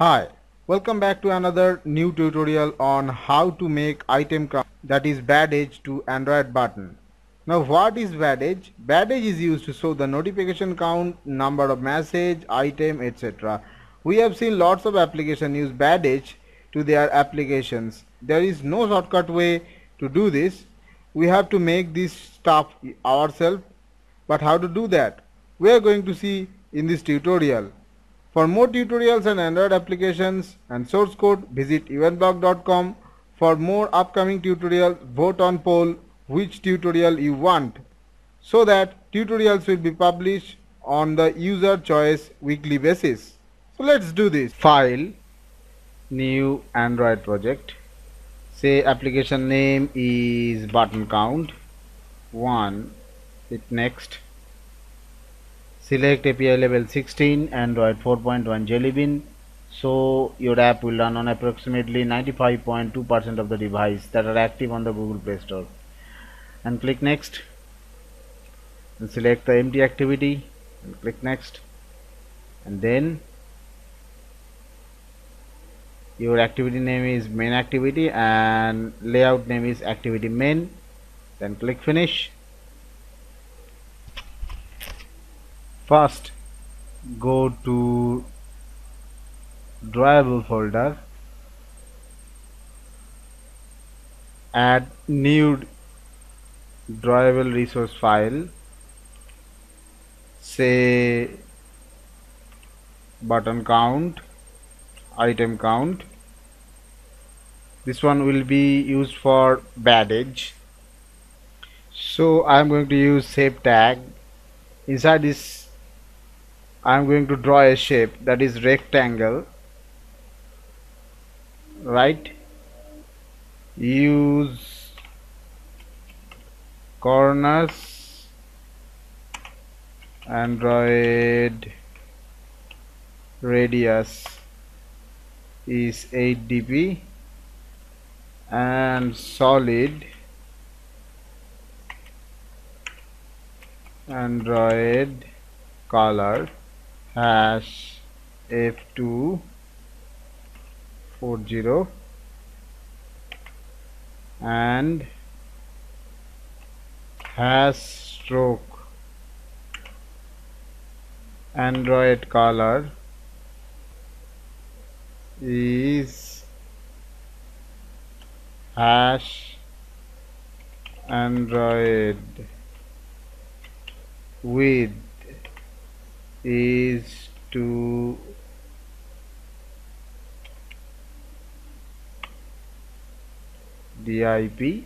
Hi, welcome back to another new tutorial on how to make item count, that is bad age, to Android button. Now what is bad age? Bad age is used to show the notification count, number of message, item, etc. We have seen lots of applications use bad age to their applications. There is no shortcut way to do this. We have to make this stuff ourselves. But how to do that? We are going to see in this tutorial. For more tutorials on Android applications and source code, visit uandblog.com. For more upcoming tutorials, vote on poll which tutorial you want, so that tutorials will be published on the user choice weekly basis. So let's do this. File, new Android project. Say application name is button count 1. Hit next. Select API level 16, Android 4.1 Jelly Bean. So your app will run on approximately 95.2% of the devices that are active on the Google Play Store. And click next. And select the empty activity. And click next. And then your activity name is main activity and layout name is activity main. Then click finish. First, go to drivable folder, add new drivable resource file, say button count, item count. This one will be used for bad age. So I am going to use shape tag. Inside this I am going to draw a shape, that is rectangle, right? Use corners, Android radius is 8 dp, and solid Android color hash f2 40, and hash stroke Android color is hash Android width is 2 dip,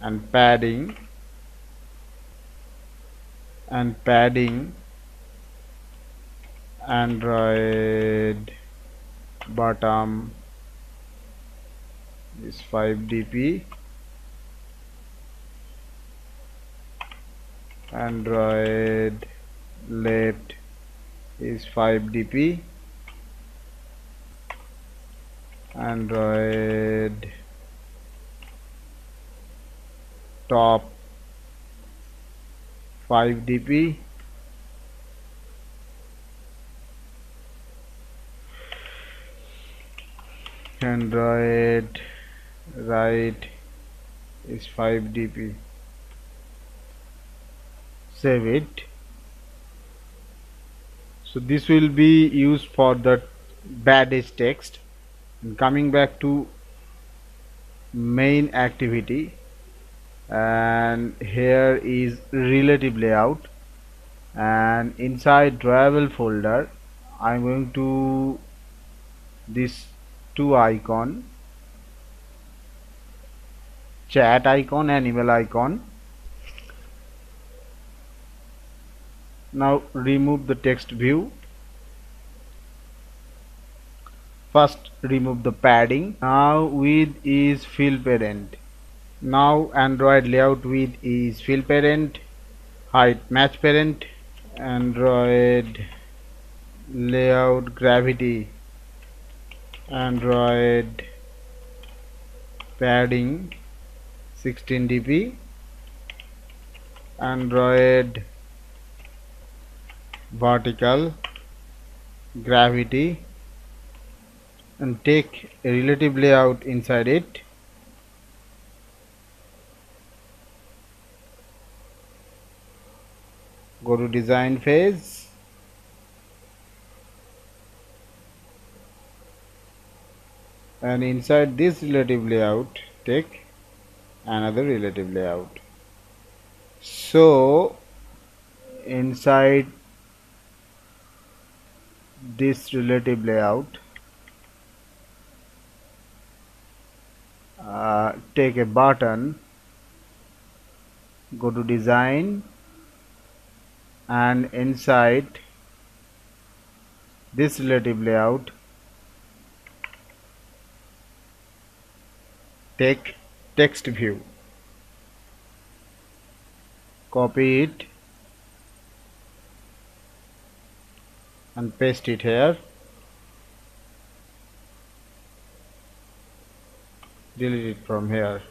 and padding Android bottom is 5 dp, Android left is 5 dp, Android top 5 dp. Android right is 5 dp. Save it. So this will be used for the bad age text. And coming back to main activity, and here is relative layout, and inside drawable folder I'm going to this two icon, chat icon and email icon. Now remove the text view. First remove the padding. Now width is field parent. Now Android layout width is field parent, height match parent, Android layout gravity Android padding 16 dp, Android vertical gravity and take a relative layout inside it. Go to design phase, and inside this relative layout take another relative layout. So inside this relative layout take a button, go to design, and inside this relative layout take text view, copy it and paste it here, delete it from here.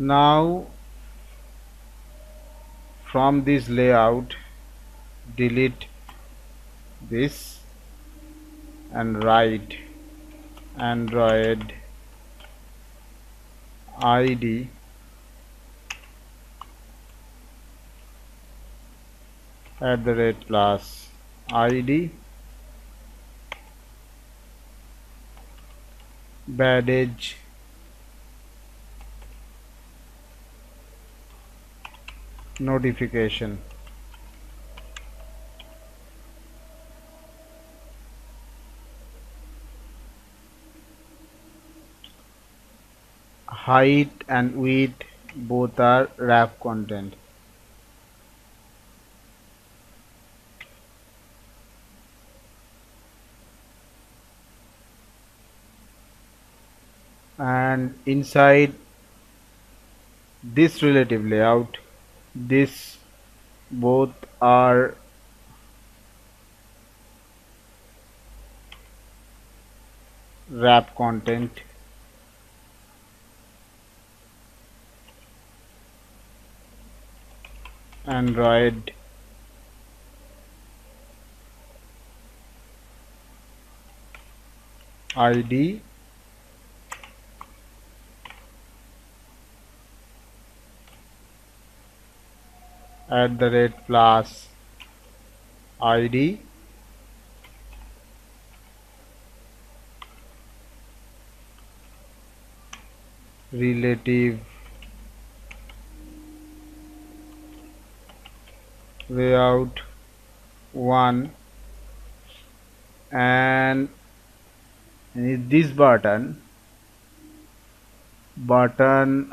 Now from this layout delete this and write Android ID @+id badge notification. Height and width both are wrap content. And inside this relative layout, this both are wrap content. Android ID @+id relative layout 1, and in this button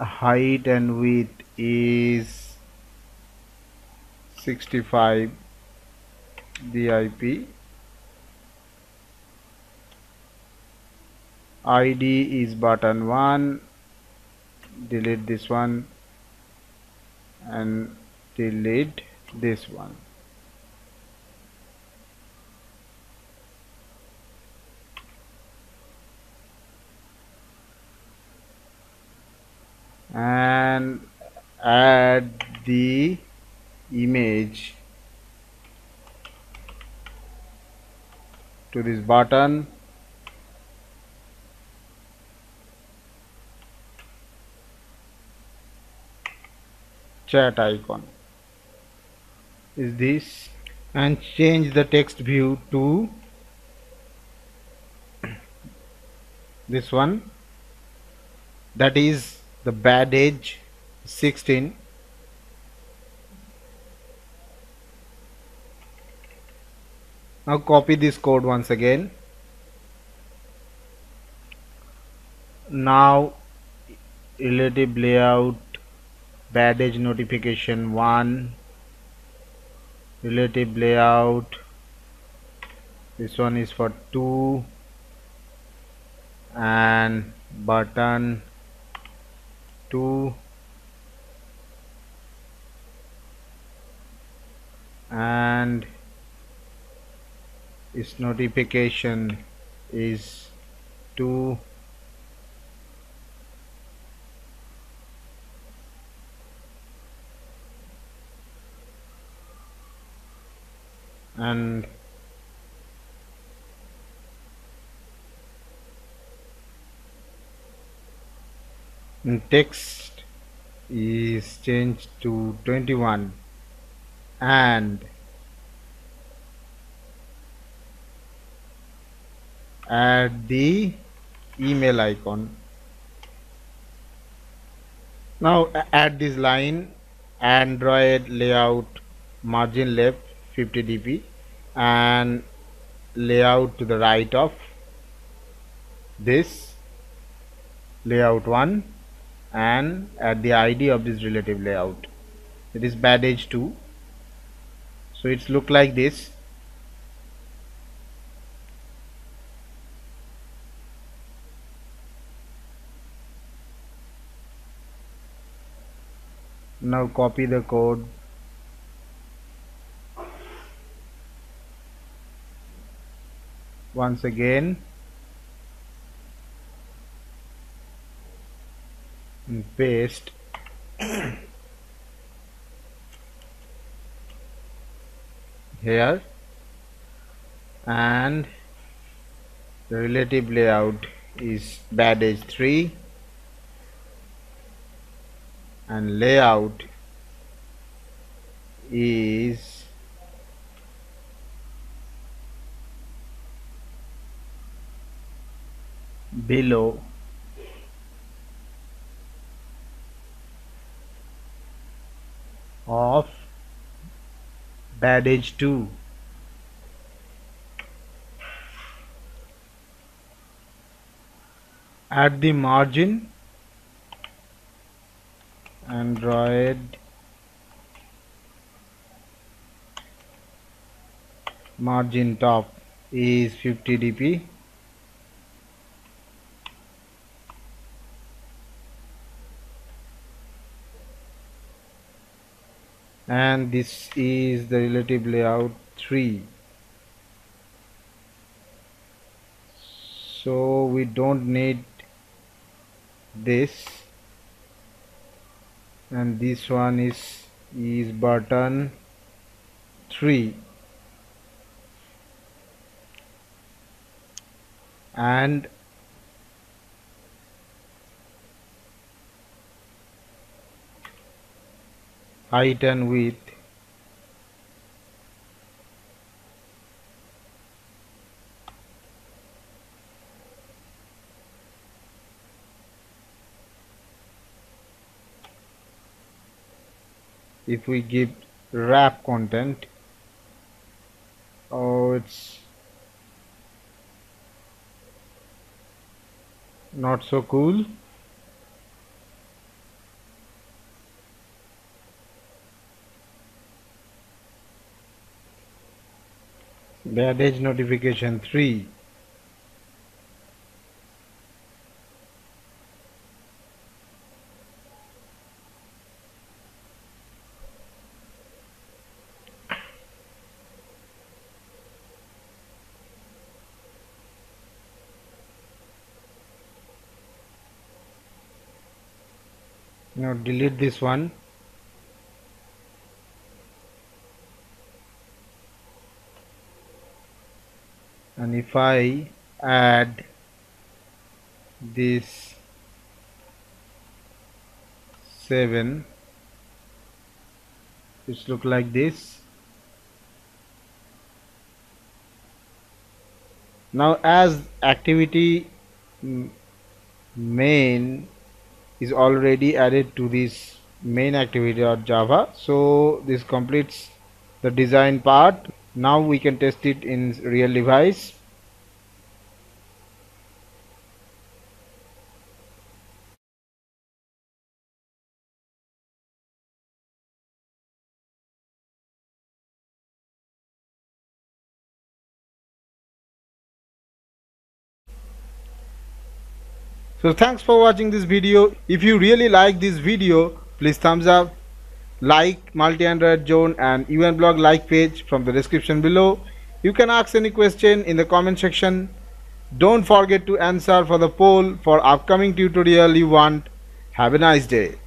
height and width is 65 DIP, ID is button 1, delete this one and delete this one. And add the image to this button chat icon is this, and change the text view to this one, that is the badge 16. Now copy this code once again. Now relative layout badge notification 1, relative layout, this one is for 2, and button 2, and its notification is 2, and text is changed to 21 and add the email icon. Now add this line, Android layout margin left 50 dp and layout to the right of this layout one, and add the ID of this relative layout. It is bad edge 2, so it's look like this. Now copy the code once again and paste. Here, and the relative layout is bad edge 3 and layout is below of bad edge 2. Add the margin Android margin top is 50 dp and this is the relative layout 3, so we don't need this. And this one is button 3 and height and width if we give wrap content, it's not so cool. Bad edge notification 3. Now delete this one and if I add this 7, it's look like this. Now as activity main is already added to this main activity or Java, so this completes the design part. Now we can test it in real device. So thanks for watching this video. If you really like this video, please thumbs up, like MultiAndroid Zone and uandblog like page from the description below. You can ask any question in the comment section. Don't forget to answer for the poll for upcoming tutorial you want. Have a nice day.